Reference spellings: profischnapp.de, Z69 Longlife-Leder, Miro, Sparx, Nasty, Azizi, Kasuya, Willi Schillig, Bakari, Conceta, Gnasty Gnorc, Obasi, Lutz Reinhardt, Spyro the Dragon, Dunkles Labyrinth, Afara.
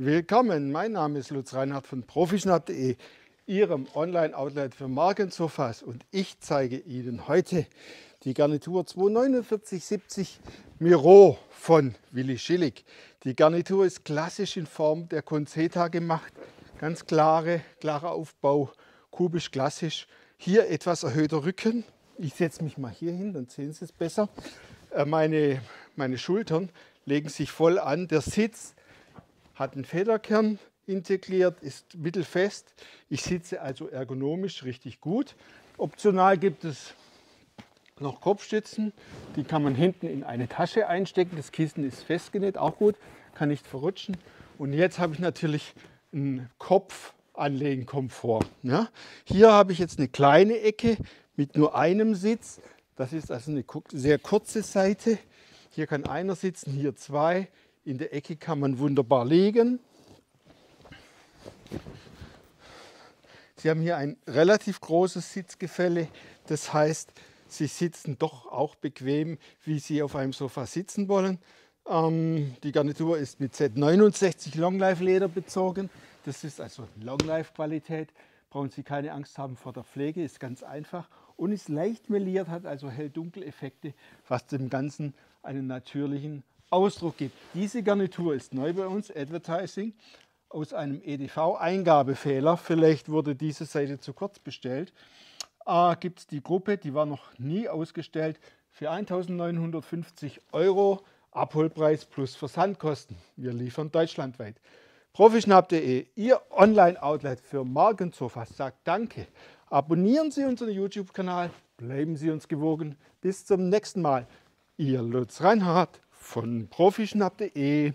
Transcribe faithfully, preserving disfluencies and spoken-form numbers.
Willkommen, mein Name ist Lutz Reinhardt von profischnapp punkt de, Ihrem Online-Outlet für Markensofas, und ich zeige Ihnen heute die Garnitur zweihundertneunundvierzig siebzig Miro von Willi Schillig. Die Garnitur ist klassisch in Form der Conceta gemacht, ganz klare, klarer Aufbau, kubisch klassisch. Hier etwas erhöhter Rücken, ich setze mich mal hier hin, dann sehen Sie es besser. Meine, meine Schultern legen sich voll an, der Sitz hat einen Federkern integriert, ist mittelfest. Ich sitze also ergonomisch richtig gut. Optional gibt es noch Kopfstützen. Die kann man hinten in eine Tasche einstecken. Das Kissen ist festgenäht, auch gut, kann nicht verrutschen. Und jetzt habe ich natürlich einen Kopfanlegenkomfort. Ja? Hier habe ich jetzt eine kleine Ecke mit nur einem Sitz. Das ist also eine sehr kurze Seite. Hier kann einer sitzen, hier zwei. In der Ecke kann man wunderbar liegen. Sie haben hier ein relativ großes Sitzgefälle. Das heißt, Sie sitzen doch auch bequem, wie Sie auf einem Sofa sitzen wollen. Ähm, die Garnitur ist mit Z neunundsechzig Longlife-Leder bezogen. Das ist also Longlife-Qualität. Brauchen Sie keine Angst haben vor der Pflege, ist ganz einfach. Und ist leicht meliert, hat also Hell-Dunkel-Effekte, was dem Ganzen einen natürlichen Ausdruck gibt. Diese Garnitur ist neu bei uns, Advertising, aus einem E D V-Eingabefehler. Vielleicht wurde diese Seite zu kurz bestellt. Äh, gibt es die Gruppe, die war noch nie ausgestellt, für eintausendneunhundertfünfzig Euro, Abholpreis plus Versandkosten. Wir liefern deutschlandweit. profischnapp punkt de, Ihr Online-Outlet für Markensofas, sagt Danke. Abonnieren Sie unseren YouTube-Kanal, bleiben Sie uns gewogen. Bis zum nächsten Mal. Ihr Lutz Reinhardt von profischnapp punkt de.